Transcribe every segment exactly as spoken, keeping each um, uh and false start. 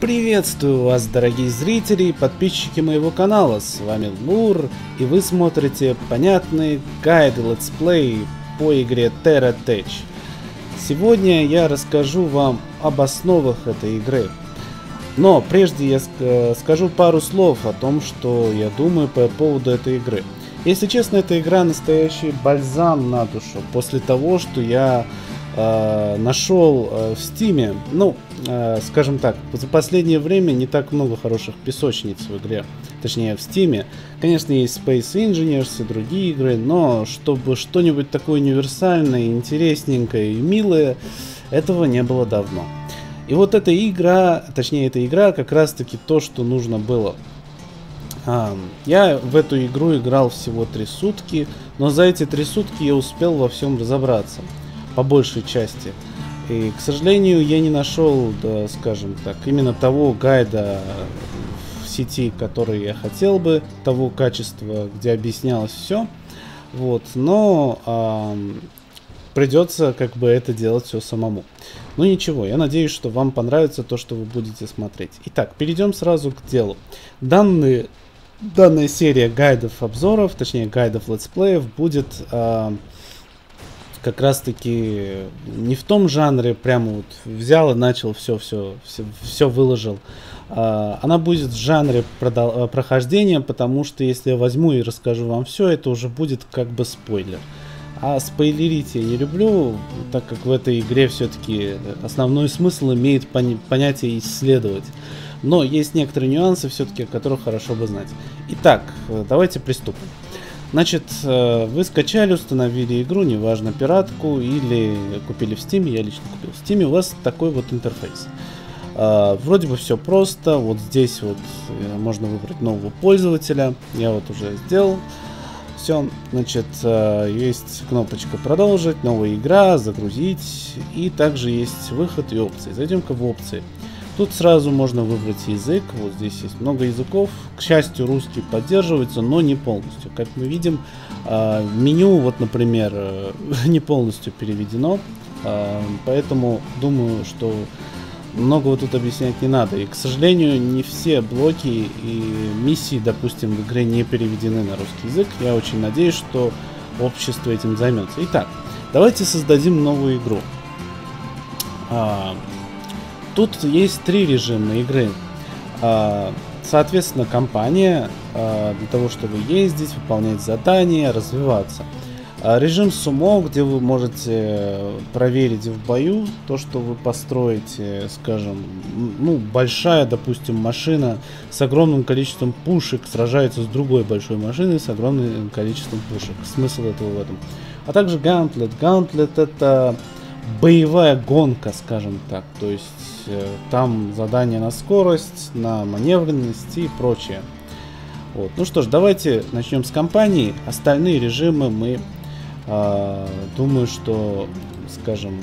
Приветствую вас, дорогие зрители и подписчики моего канала, с вами Лур, и вы смотрите понятные гайды летсплей по игре TerraTech. Сегодня я расскажу вам об основах этой игры, но прежде я скажу пару слов о том, что я думаю по поводу этой игры. Если честно, эта игра настоящий бальзам на душу после того, что я э, нашел э, в Стиме. Ну, э, скажем так, за последнее время не так много хороших песочниц в игре, точнее в Стиме. Конечно, есть Space Engineers и другие игры, но чтобы что-нибудь такое универсальное, интересненькое и милое, этого не было давно. И вот эта игра, точнее эта игра как раз-таки то, что нужно было. Я в эту игру играл всего три сутки, но за эти три сутки я успел во всем разобраться, по большей части. И, к сожалению, я не нашел, да, скажем так, именно того гайда в сети, который я хотел бы, того качества, где объяснялось все. Вот, но эм, придется как бы это делать все самому. Ну ничего, я надеюсь, что вам понравится то, что вы будете смотреть. Итак, перейдем сразу к делу. Данные... Данная серия гайдов обзоров, точнее гайдов летсплеев, будет э, как раз таки не в том жанре, прямо вот взял и начал все-все, все выложил. Э, она будет в жанре продол- прохождения, потому что если я возьму и расскажу вам все, это уже будет как бы спойлер. А спойлерить я не люблю, так как в этой игре все-таки основной смысл имеет пон- понятие исследовать. Но есть некоторые нюансы, все-таки, о которых хорошо бы знать. Итак, давайте приступим. Значит, вы скачали, установили игру, неважно, пиратку, или купили в Steam, я лично купил в Steam, у вас такой вот интерфейс. Вроде бы все просто, вот здесь вот можно выбрать нового пользователя, я вот уже сделал. Все, значит, есть кнопочка «Продолжить», «Новая игра», «Загрузить», и также есть выход и опции. Зайдем-ка в опции. Тут сразу можно выбрать язык, вот здесь есть много языков, к счастью, русский поддерживается, но не полностью. Как мы видим, меню, вот, например, не полностью переведено, поэтому думаю, что многого тут объяснять не надо. И, к сожалению, не все блоки и миссии, допустим, в игре не переведены на русский язык. Я очень надеюсь, что общество этим займется. Итак, давайте создадим новую игру. Тут есть три режима игры. Соответственно, кампания для того, чтобы ездить, выполнять задания, развиваться. Режим сумо, где вы можете проверить в бою то, что вы построите, скажем, ну, большая, допустим, машина с огромным количеством пушек сражается с другой большой машиной с огромным количеством пушек. Смысл этого в этом. А также гаунтлет. Гаунтлет — это боевая гонка, скажем так, то есть э, там задания на скорость, на маневренность и прочее. Вот. Ну что ж, давайте начнем с кампании. Остальные режимы мы, э, думаю, что, скажем,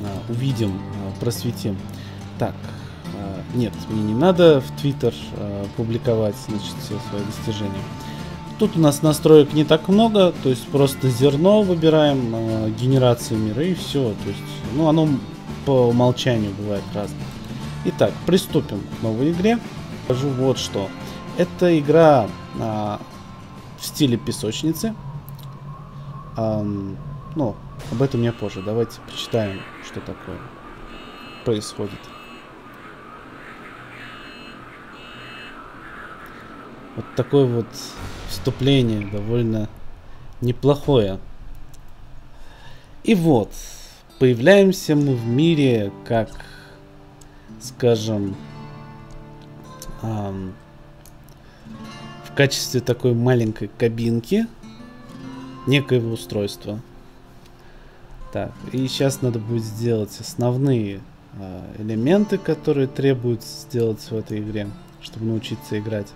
э, увидим, э, просветим. Так, э, нет, мне не надо в Твиттер э, публиковать, значит, все свои достижения. Тут у нас настроек не так много, то есть просто зерно выбираем, э, генерацию мира и все. То есть, ну, оно по умолчанию бывает разное. Итак, приступим к новой игре. Скажу вот что. Это игра э, в стиле песочницы. Эм, ну, об этом я позже. Давайте почитаем, что такое происходит. Вот такое вот вступление, довольно неплохое. И вот, появляемся мы в мире, как, скажем, эм, в качестве такой маленькой кабинки некоего устройства. Так, и сейчас надо будет сделать основные э, элементы, которые требуется сделать в этой игре, чтобы научиться играть.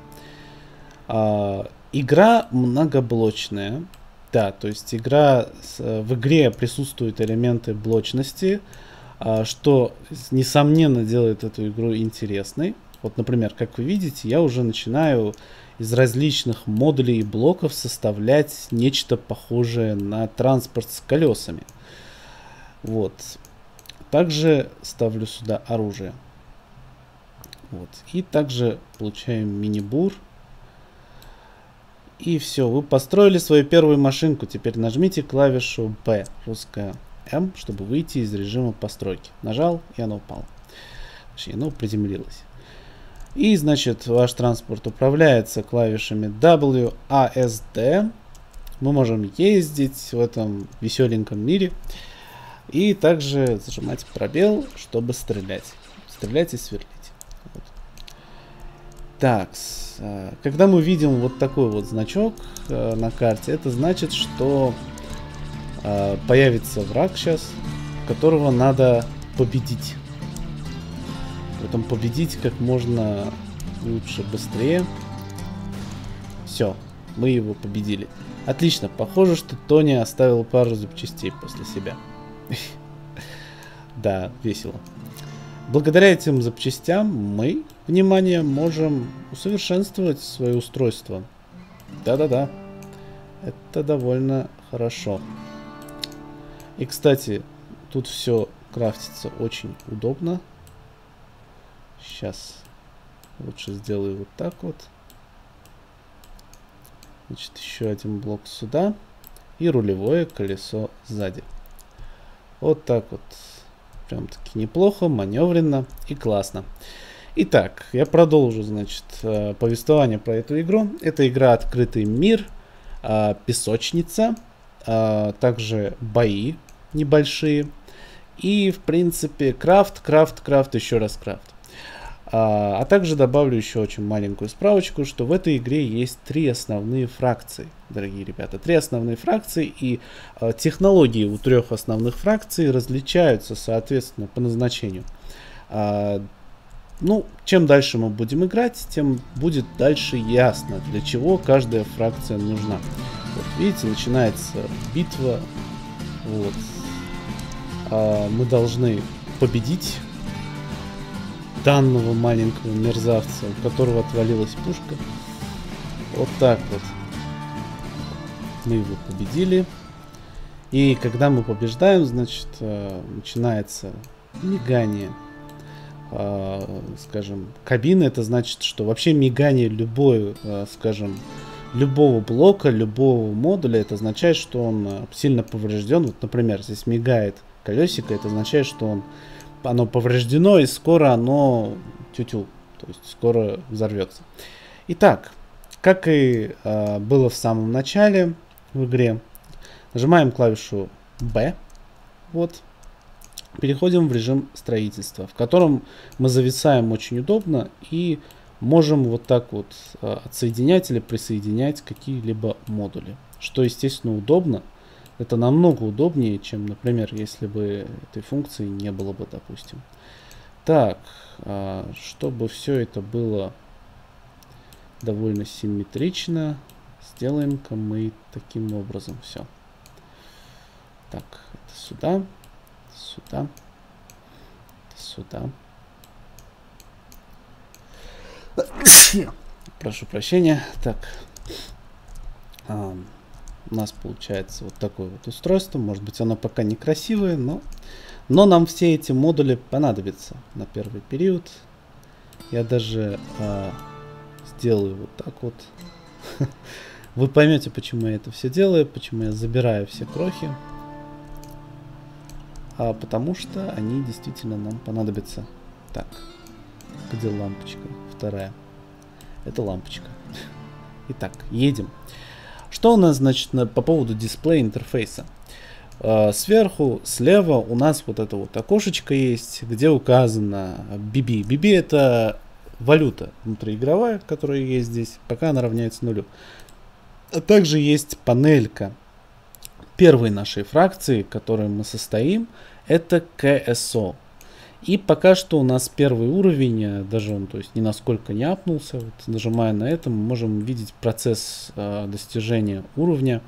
Uh, игра многоблочная, да, то есть игра с, в игре присутствуют элементы блочности, uh, что несомненно делает эту игру интересной. Вот, например, как вы видите, я уже начинаю из различных модулей и блоков составлять нечто похожее на транспорт с колесами. Вот. Также ставлю сюда оружие. Вот. И также получаем мини-бур. И все, вы построили свою первую машинку. Теперь нажмите клавишу B, русская М, чтобы выйти из режима постройки. Нажал, и оно упало. Точнее, оно приземлилось. И, значит, ваш транспорт управляется клавишами W, A, S, D. Мы можем ездить в этом веселеньком мире. И также зажимать пробел, чтобы стрелять. Стрелять и сверлить. Вот. Так, когда мы видим вот такой вот значок на карте, это значит, что появится враг сейчас, которого надо победить. Потом победить как можно лучше, быстрее. Все, мы его победили. Отлично, похоже, что Тони оставил пару запчастей после себя. Да, весело. Благодаря этим запчастям мы, внимание, можем усовершенствовать свое устройство. Да-да-да. Это довольно хорошо. И, кстати, тут все крафтится очень удобно. Сейчас лучше сделаю вот так вот. Значит, еще один блок сюда. И рулевое колесо сзади. Вот так вот. Прям-таки неплохо, маневренно и классно. Итак, я продолжу, значит, повествование про эту игру. Это игра «Открытый мир», песочница, также бои небольшие. И, в принципе, крафт, крафт, крафт, еще раз крафт. А также добавлю еще очень маленькую справочку, что в этой игре есть три основные фракции, дорогие ребята. Три основные фракции, и технологии у трех основных фракций различаются, соответственно, по назначению. Ну, чем дальше мы будем играть, тем будет дальше ясно, для чего каждая фракция нужна. Вот, видите, начинается битва. Вот. Мы должны победить данного маленького мерзавца, у которого отвалилась пушка. Вот так вот. Мы его победили. И когда мы побеждаем, значит, начинается мигание. Скажем, кабины. Это значит, что вообще мигание любой, скажем, любого блока, любого модуля, это означает, что он сильно поврежден. Вот, например, здесь мигает колесико, это означает, что он оно повреждено, и скоро оно тю-тю, то есть скоро взорвется. Итак, как и э, было в самом начале в игре, нажимаем клавишу B, вот, переходим в режим строительства, в котором мы зависаем очень удобно и можем вот так вот э, отсоединять или присоединять какие-либо модули, что, естественно, удобно. Это намного удобнее, чем, например, если бы этой функции не было бы, допустим. Так, чтобы все это было довольно симметрично, сделаем-ка мы таким образом все. Так, это сюда, сюда, сюда. Прошу прощения. Так. У нас получается вот такое вот устройство. Может быть, оно пока некрасивое, но, но нам все эти модули понадобятся на первый период. Я даже э, сделаю вот так вот. Вы поймете, почему я это все делаю, почему я забираю все крохи. А потому что они действительно нам понадобятся. Так, где лампочка? Вторая. Это лампочка. Итак, едем. Что у нас, значит, на, по поводу дисплея интерфейса? Э, сверху, слева у нас вот это вот окошечко есть, где указано би би. би би это валюта внутриигровая, которая есть здесь, пока она равняется нулю. А также есть панелька первой нашей фракции, в которой мы состоим, это КСО. И пока что у нас первый уровень, даже он, то есть, ни насколько не апнулся. Вот, нажимая на это, мы можем видеть процесс э, достижения уровня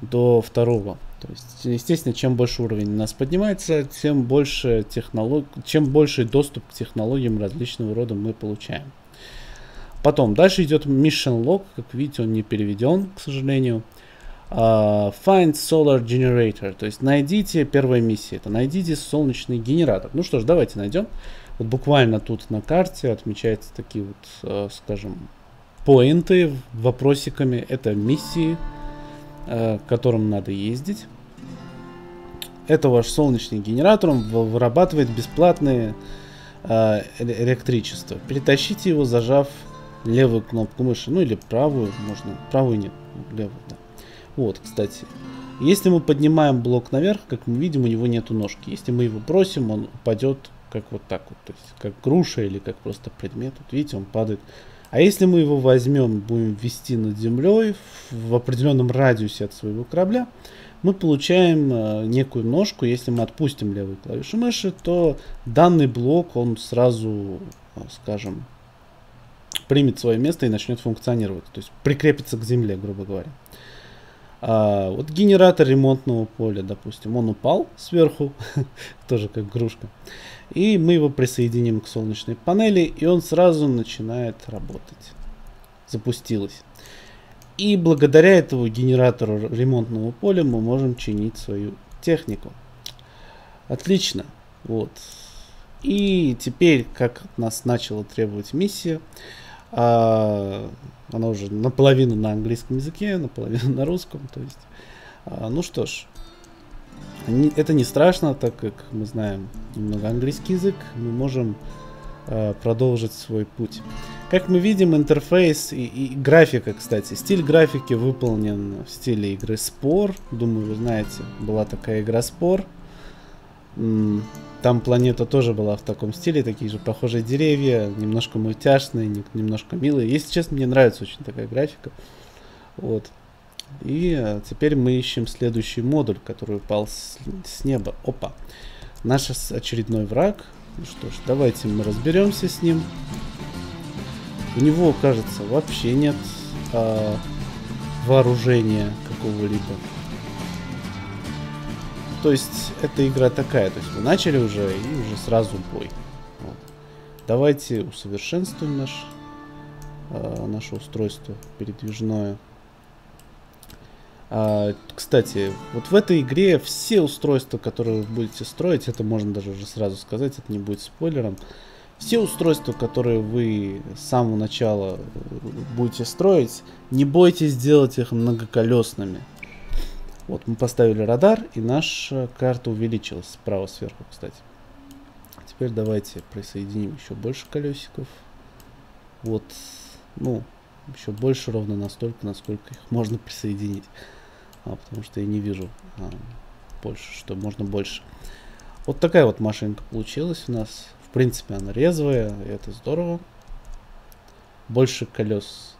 до второго. То есть, естественно, чем больше уровень у нас поднимается, тем больше технолог... чем больше доступ к технологиям различного рода мы получаем. Потом дальше идет Mission Log, как видите, он не переведен, к сожалению. Uh, find Solar Generator, то есть найдите, первая миссия, это найдите солнечный генератор. Ну что ж, давайте найдем. Вот буквально тут на карте отмечаются такие вот, скажем, поинты вопросиками. Это миссии, к которым надо ездить. Это ваш солнечный генератор, он вырабатывает бесплатное электричество. Перетащите его, зажав левую кнопку мыши, ну или правую, можно, правую нет, левую, да. Вот, кстати, если мы поднимаем блок наверх, как мы видим, у него нету ножки. Если мы его бросим, он упадет как вот так вот, то есть как груша или как просто предмет. Вот видите, он падает. А если мы его возьмем, будем вести над землей в определенном радиусе от своего корабля, мы получаем э, некую ножку. Если мы отпустим левую клавишу мыши, то данный блок, он сразу, скажем, примет свое место и начнет функционировать. То есть прикрепится к земле, грубо говоря. А вот генератор ремонтного поля, допустим, он упал сверху, тоже как игрушка. И мы его присоединим к солнечной панели, и он сразу начинает работать. Запустилось. И благодаря этому генератору ремонтного поля мы можем чинить свою технику. Отлично. Вот. И теперь, как нас начала требовать миссия, а, она уже наполовину на английском языке, наполовину на русском. То есть, а, ну что ж, не, это не страшно, так как мы знаем немного английский язык, мы можем а, продолжить свой путь. Как мы видим, интерфейс и, и графика, кстати, стиль графики выполнен в стиле игры Spore. Думаю, вы знаете, была такая игра Spore. Там планета тоже была в таком стиле, такие же похожие деревья, немножко мультяшные, немножко милые. Если честно, мне нравится очень такая графика. Вот. И теперь мы ищем следующий модуль, который упал с, с неба. Опа! Наш очередной враг. Ну что ж, давайте мы разберемся с ним. У него, кажется, вообще нет а, вооружения какого-либо. То есть, эта игра такая, то есть мы начали уже и уже сразу бой. Вот. Давайте усовершенствуем наш, э, наше устройство передвижное. А, кстати, вот в этой игре все устройства, которые вы будете строить, это можно даже уже сразу сказать, это не будет спойлером. Все устройства, которые вы с самого начала будете строить, не бойтесь делать их многоколесными. Вот, мы поставили радар, и наша карта увеличилась справа сверху, кстати. Теперь давайте присоединим еще больше колесиков. Вот, ну, еще больше ровно настолько, насколько их можно присоединить. А, потому что я не вижу а, больше, что можно больше. Вот такая вот машинка получилась у нас. В принципе, она резвая, и это здорово. Больше колес,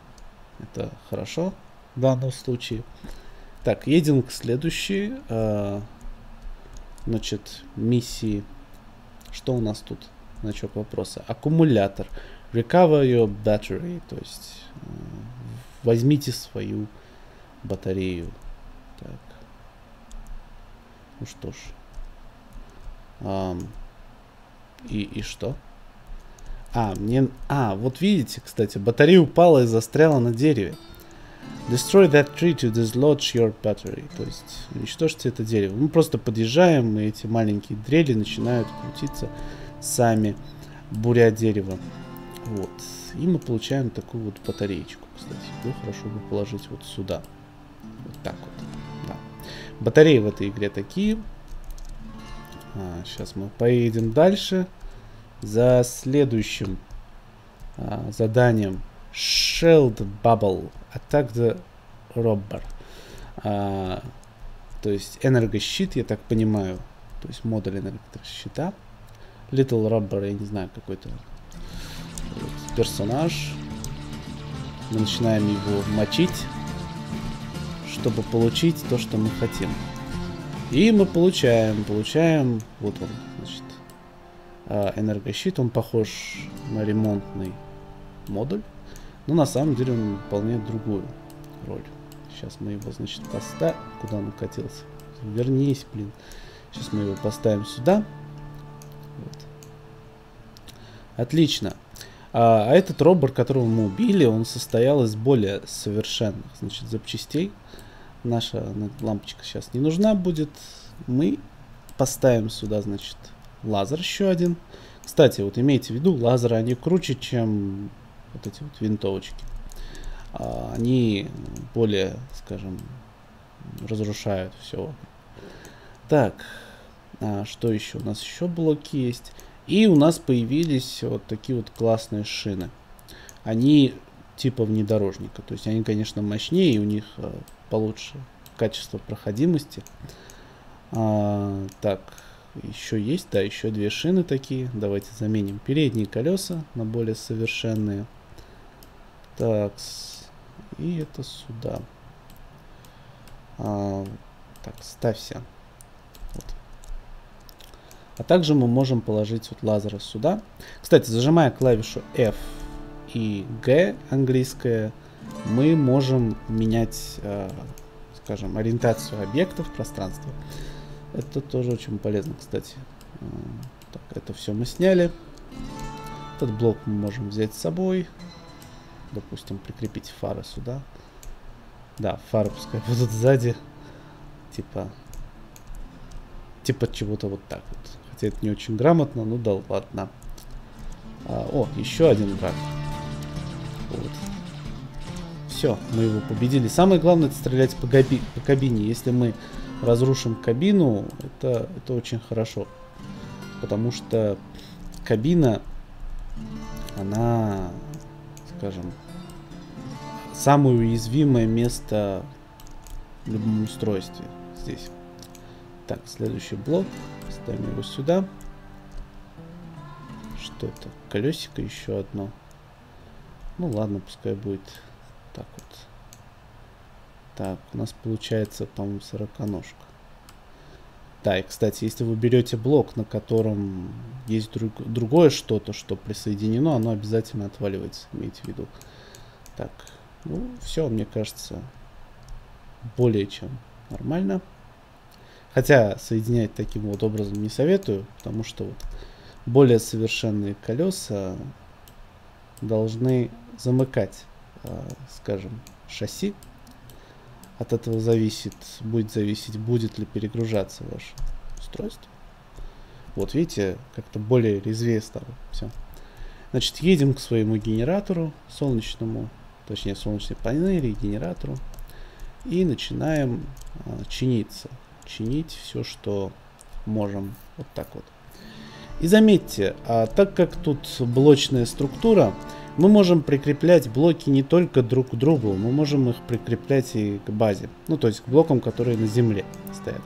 это хорошо в данном случае. Так, едем к следующей, э, значит, миссии. Что у нас тут? Значок вопроса. Аккумулятор. Recover your battery. То есть, э, возьмите свою батарею. Так. Ну что ж. Э, и, и что? А, мне... А, вот видите, кстати, батарея упала и застряла на дереве. Destroy that tree to dislodge your battery. То есть, уничтожьте это дерево. Мы просто подъезжаем, и эти маленькие дрели начинают крутиться сами, буря дерева. Вот. И мы получаем такую вот батареечку, кстати. Ну, хорошо бы положить вот сюда. Вот так вот. Да. Батареи в этой игре такие. А, сейчас мы поедем дальше. За следующим а, заданием. Shield Bubble. Attack the Robber. А, то есть энергощит, я так понимаю. То есть модуль энергощита. Little Robber, я не знаю, какой-то вот, персонаж. Мы начинаем его мочить, чтобы получить то, что мы хотим. И мы получаем, получаем, вот он, значит, энергощит. Он похож на ремонтный модуль. Но на самом деле он выполняет другую роль. Сейчас мы его, значит, поставим. Куда он укатился? Вернись, блин. Сейчас мы его поставим сюда. Вот. Отлично. А, а этот робот, которого мы убили, он состоял из более совершенных, значит, запчастей. Наша лампочка сейчас не нужна будет. Мы поставим сюда, значит, лазер еще один, Кстати, вот имейте в виду, лазеры, они круче, чем вот эти вот винтовочки. Они более, скажем, разрушают все. Так, а что еще? У нас еще блоки есть. И у нас появились вот такие вот классные шины. Они типа внедорожника. То есть они, конечно, мощнее, и у них получше качество проходимости. А, так, еще есть, да, еще две шины такие. Давайте заменим передние колеса на более совершенные. Так, и это сюда. А, так, ставься. Вот. А также мы можем положить вот лазеры сюда. Кстати, зажимая клавишу F и G английская, мы можем менять, э, скажем, ориентацию объектов в пространстве. Это тоже очень полезно, кстати. Так, это все мы сняли. Этот блок мы можем взять с собой. Допустим, прикрепить фары сюда. Да, фары пускай будут сзади. Типа... Типа чего-то вот так вот. Хотя это не очень грамотно, ну да ладно. А, о, еще один враг. Вот. Все, мы его победили. Самое главное — это стрелять по, габи, по кабине. Если мы разрушим кабину, это, это очень хорошо. Потому что кабина, она, скажем, самое уязвимое место в любом устройстве здесь. Так, следующий блок. Ставим его сюда. Что это? Колесико еще одно. Ну ладно, пускай будет так вот. Так, у нас получается, по-моему, сороконожка. Да, и, кстати, если вы берете блок, на котором есть друг, другое что-то, что присоединено, оно обязательно отваливается, имейте в виду. Так, ну, все, мне кажется, более чем нормально. Хотя соединять таким вот образом не советую, потому что вот более совершенные колеса должны замыкать, скажем, шасси. От этого зависит, будет зависеть, будет ли перегружаться ваше устройство. Вот видите, как-то более резвее стало все. Значит, едем к своему генератору солнечному, точнее солнечной панели, генератору, и начинаем чиниться. Чинить все, что можем, вот так вот. И заметьте, а так как тут блочная структура, мы можем прикреплять блоки не только друг к другу, мы можем их прикреплять и к базе, ну то есть к блокам, которые на земле стоят.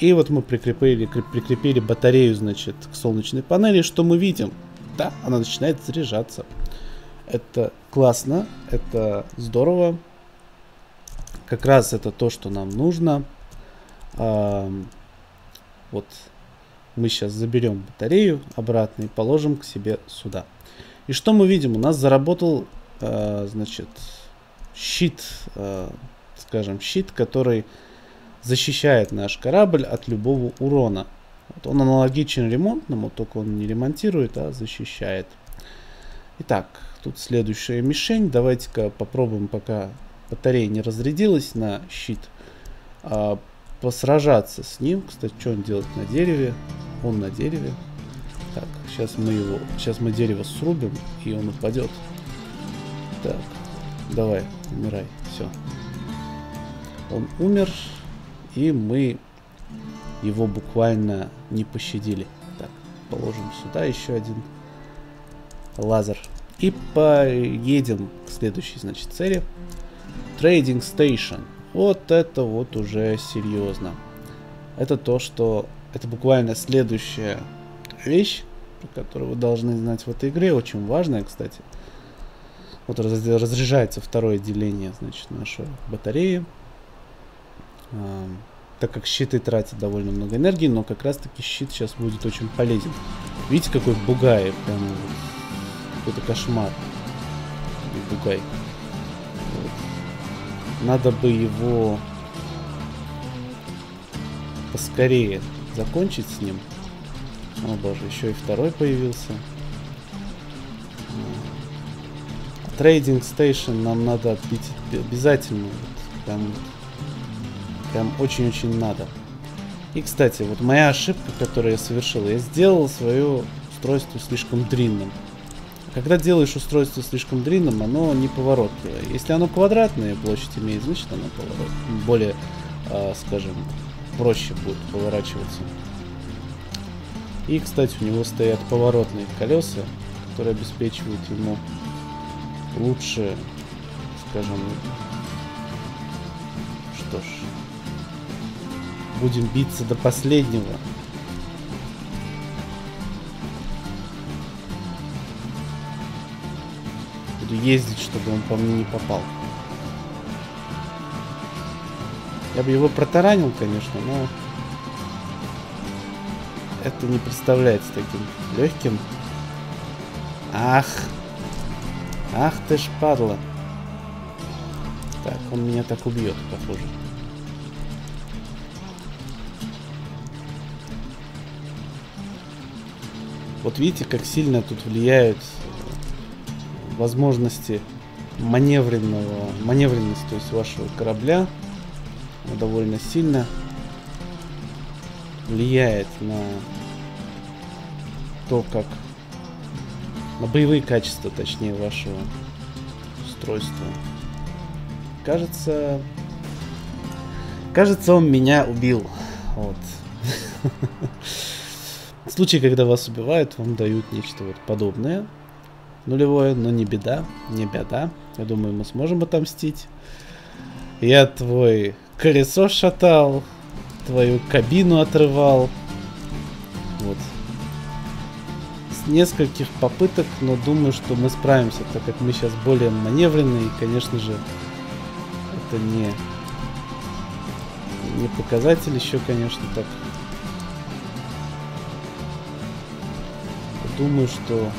И вот мы прикрепили, прикрепили батарею, значит, к солнечной панели, что мы видим? Да, она начинает заряжаться. Это классно, это здорово. Как раз это то, что нам нужно. Вот мы сейчас заберем батарею обратно и положим к себе сюда. И что мы видим? У нас заработал, значит, щит, скажем, щит, который защищает наш корабль от любого урона. Вот он аналогичен ремонтному, только он не ремонтирует, а защищает. Итак, тут следующая мишень. Давайте-ка попробуем, пока батарея не разрядилась на щит, посражаться с ним. Кстати, что он делает на дереве? Он на дереве. Так, сейчас мы его, сейчас мы дерево срубим, и он упадет. Так, давай, умирай, все. Он умер, и мы его буквально не пощадили. Так, положим сюда еще один лазер и поедем к следующей, значит, цели. Trading Station. Вот это вот уже серьезно. Это то, что... Это буквально следующая вещь, про которую вы должны знать в этой игре. Очень важная, кстати. Вот разряжается второе деление, значит, нашей батареи. А, так как щиты тратят довольно много энергии, но как раз-таки щит сейчас будет очень полезен. Видите, какой бугай, прям какой-то кошмар. И бугай. Надо бы его поскорее закончить с ним. О боже, еще и второй появился. Trading Station нам надо отбить обязательно. Прям, прям очень-очень надо. И, кстати, вот моя ошибка, которую я совершил. Я сделал свое устройству слишком длинным. Когда делаешь устройство слишком длинным, оно неповоротливое. Если оно квадратное, площадь имеет, значит оно более, э, скажем, проще будет поворачиваться. И, кстати, у него стоят поворотные колеса, которые обеспечивают ему лучше, скажем, что ж, будем биться до последнего. Ездить, чтобы он по мне не попал. Я бы его протаранил, конечно, но это не представляется таким легким. Ах! Ах ты ж падла! Так, он меня так убьет, похоже. Вот видите, как сильно тут влияют возможности маневренного маневренность, то есть вашего корабля, довольно сильно влияет на то, как на боевые качества, точнее, вашего устройства. Кажется, кажется, он меня убил. Вот. В случае, когда вас убивают, вам дают нечто вот подобное. Нулевое, но не беда, не беда. Я думаю, мы сможем отомстить. Я твой колесо шатал, твою кабину отрывал. Вот. С нескольких попыток, но думаю, что мы справимся, так как мы сейчас более маневренные. И, конечно же, это не, не показатель еще, конечно, так. Думаю, что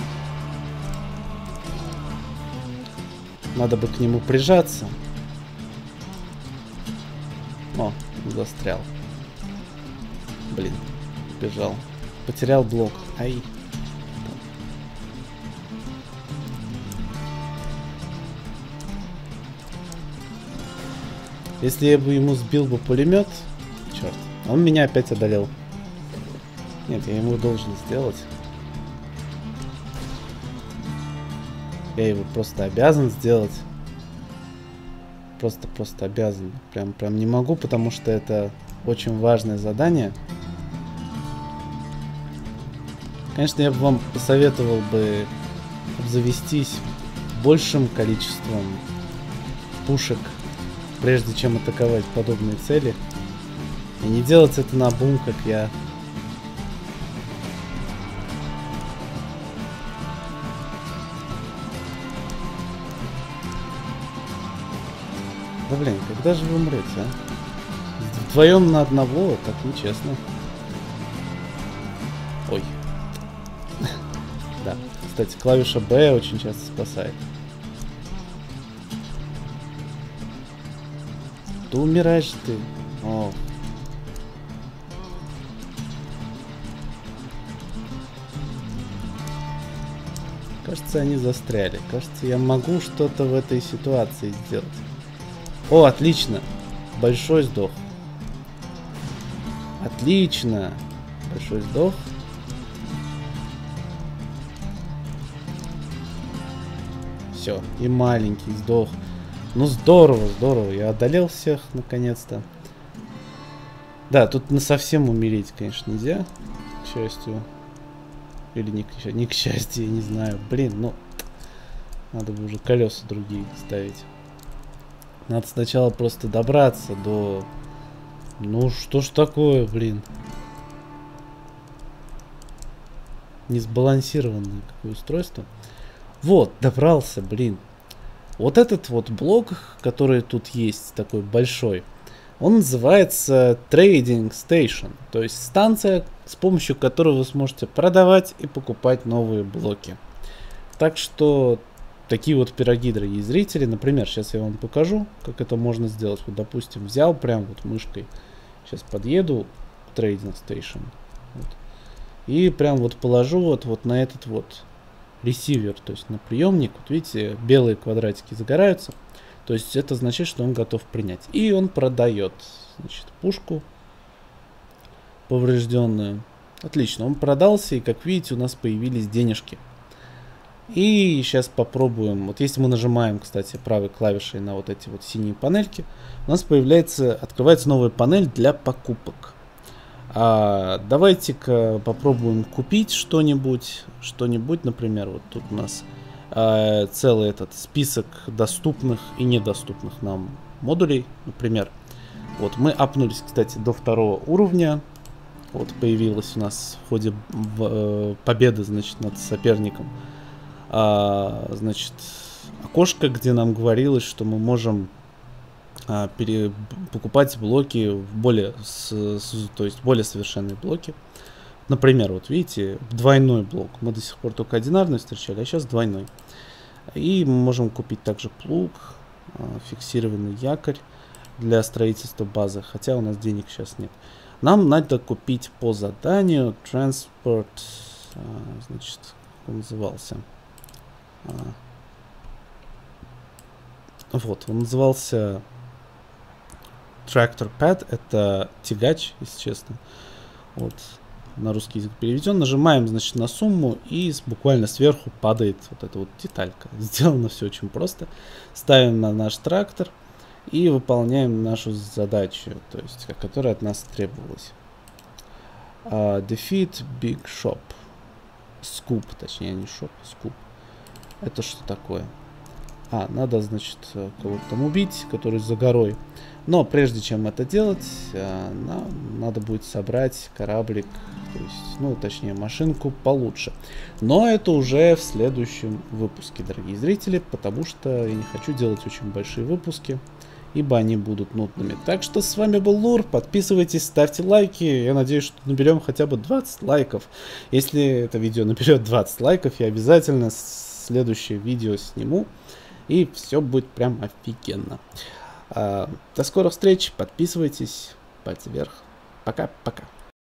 надо бы к нему прижаться. О, застрял. Блин, бежал. Потерял блок. Ай. Если я бы ему сбил бы пулемет... Черт, он меня опять одолел. Нет, я ему должен сделать. Я его просто обязан сделать. Просто-просто обязан. Прям, прям не могу, потому что это очень важное задание. Конечно, я бы вам посоветовал бы обзавестись большим количеством пушек, прежде чем атаковать подобные цели. И не делать это наобум, как я... Да блин, когда же вы умрете, а? Вдвоем на одного, так нечестно. Ой. Да, кстати, клавиша Б очень часто спасает. Ты умираешь ты. О. Кажется, они застряли. Кажется, я могу что-то в этой ситуации сделать. О, отлично. Большой сдох. Отлично. Большой сдох. Все. И маленький сдох. Ну, здорово, здорово. Я одолел всех, наконец-то. Да, тут насовсем умереть, конечно, нельзя. К счастью. Или не к счастью. Не к счастью, я не знаю. Блин, ну... Надо бы уже колеса другие ставить. Надо сначала просто добраться до... Ну что ж такое, блин. Несбалансированное какое устройство. Вот, добрался, блин. Вот этот вот блок, который тут есть, такой большой, он называется Trading Station. То есть станция, с помощью которой вы сможете продавать и покупать новые блоки. Так что... Такие вот пироги, дорогие зрители. Например, сейчас я вам покажу, как это можно сделать. Вот, допустим, взял прям вот мышкой. Сейчас подъеду к Trading Station. Вот, и прям вот положу вот, вот на этот вот ресивер, то есть на приемник. Вот видите, белые квадратики загораются. То есть это значит, что он готов принять. И он продает, значит, пушку поврежденную. Отлично, он продался, и как видите, у нас появились денежки. И сейчас попробуем. Вот если мы нажимаем, кстати, правой клавишей на вот эти вот синие панельки, у нас появляется, открывается новая панель для покупок. А давайте-ка попробуем купить что-нибудь. Что-нибудь, например, вот тут у нас э, целый этот список доступных и недоступных нам модулей, например. Вот мы апнулись, кстати, до второго уровня. Вот появилась у нас в ходе э, победы, значит, над соперником. А, значит, окошко, где нам говорилось, что мы можем а, пере, покупать блоки в более, с, с, то есть более совершенные блоки. Например, вот видите, двойной блок. Мы до сих пор только одинарный встречали, а сейчас двойной. И мы можем купить также плуг, а, фиксированный якорь для строительства базы, хотя у нас денег сейчас нет. Нам надо купить по заданию транспорт, а, значит, как он назывался? Вот, он назывался Tractor Pad, это тягач, если честно. Вот, на русский язык переведен. Нажимаем, значит, на сумму, и буквально сверху падает вот эта вот деталька. Сделано все очень просто. Ставим на наш трактор и выполняем нашу задачу, то есть, которая от нас требовалась. Uh, defeat Big Shop. Скуп, точнее, не шоп, скуп. Это что такое? А, надо, значит, кого-то там убить, который за горой. Но прежде чем это делать, нам надо будет собрать кораблик, то есть, ну, точнее, машинку получше. Но это уже в следующем выпуске, дорогие зрители, потому что я не хочу делать очень большие выпуски, ибо они будут нудными. Так что с вами был Лур, подписывайтесь, ставьте лайки, я надеюсь, что наберем хотя бы двадцать лайков. Если это видео наберет двадцать лайков, я обязательно следующее видео сниму, и все будет прям офигенно. До скорых встреч, подписывайтесь, пальцы вверх, пока-пока.